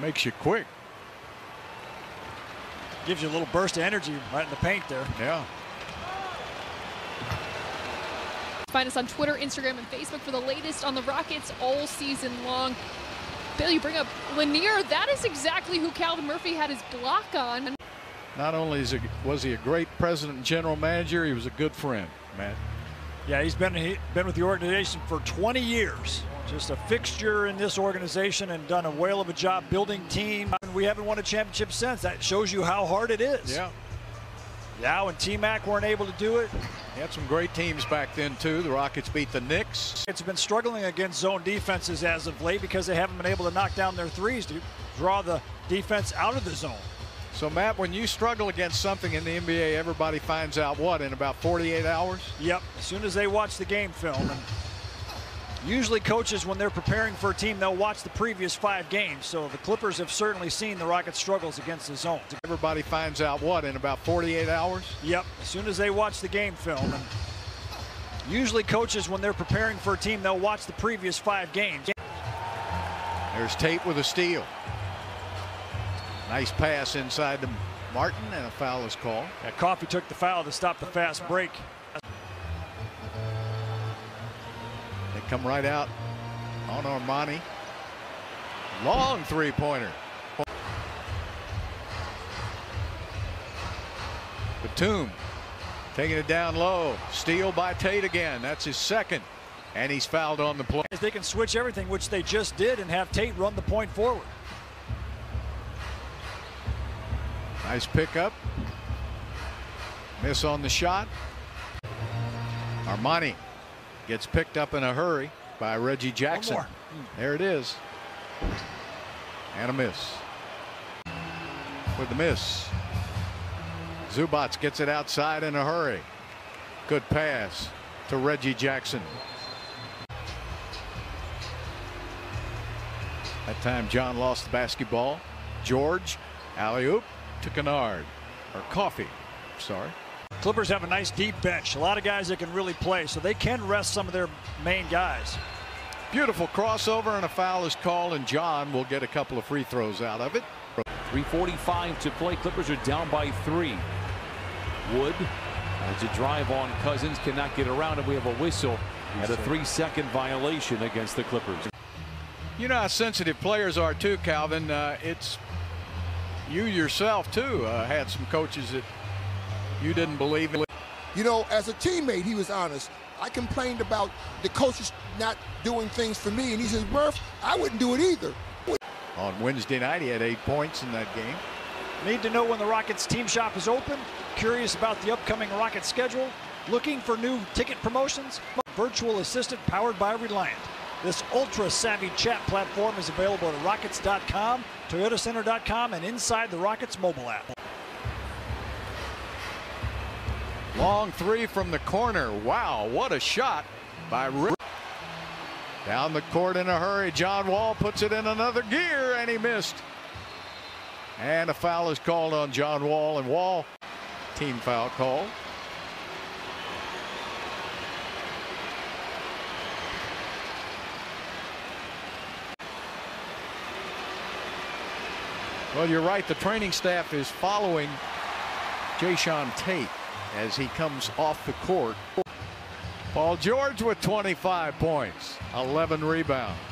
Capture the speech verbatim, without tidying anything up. makes you quick. Gives you a little burst of energy right in the paint there. Yeah. Find us on Twitter, Instagram, and Facebook for the latest on the Rockets all season long. Bill, you bring up Lanier. That is exactly who Calvin Murphy had his block on. Not only is he, was he a great president and general manager, he was a good friend, Matt. Yeah, he's been, he, been with the organization for twenty years. Just a fixture in this organization and done a whale of a job building team. And we haven't won a championship since. That shows you how hard it is. Yeah. Yao and T-Mac weren't able to do it. They had some great teams back then, too. The Rockets beat the Knicks. It's been struggling against zone defenses as of late because they haven't been able to knock down their threes to draw the defense out of the zone. So, Matt, when you struggle against something in the N B A, everybody finds out what, in about forty-eight hours? Yep, as soon as they watch the game film. And usually coaches, when they're preparing for a team, they'll watch the previous five games. So the Clippers have certainly seen the Rockets' struggles against the zone. Everybody finds out what, in about forty-eight hours? Yep, as soon as they watch the game film. And usually coaches, when they're preparing for a team, they'll watch the previous five games. There's Tate with a steal. Nice pass inside to Martin, and a foul is called. Yeah, Coffey took the foul to stop the fast break. Come right out on Armani. Long three-pointer. Batum taking it down low. Steal by Tate again. That's his second. And he's fouled on the play. They can switch everything, which they just did, and have Tate run the point forward. Nice pickup. Miss on the shot. Armani. Gets picked up in a hurry by Reggie Jackson. There it is. And a miss. With the miss. Zubac gets it outside in a hurry. Good pass to Reggie Jackson. That time John lost the basketball. George, alley-oop to Kennard. Or Coffey, sorry. Clippers have a nice deep bench, a lot of guys that can really play, so they can rest some of their main guys. Beautiful crossover, and a foul is called, and John will get a couple of free throws out of it. three forty-five to play. Clippers are down by three. Wood as a drive on Cousins, cannot get around, and we have a whistle at a three-second violation against the Clippers. You know how sensitive players are too, Calvin. Uh, it's you yourself too uh, had some coaches that you didn't believe it. You know, as a teammate, he was honest. I complained about the coaches not doing things for me, and he says, Murph, I wouldn't do it either. On Wednesday night, he had eight points in that game. Need to know when the Rockets team shop is open? Curious about the upcoming Rockets schedule? Looking for new ticket promotions? Virtual assistant powered by Reliant. This ultra-savvy chat platform is available at Rockets dot com, Toyota Center dot com, and inside the Rockets mobile app. Long three from the corner. Wow, what a shot by Rick. Down the court in a hurry. John Wall puts it in another gear, and he missed. And a foul is called on John Wall, and Wall, team foul call. Well, you're right. The training staff is following Jae'Sean Tate as he comes off the court. Paul George with twenty-five points, eleven rebounds.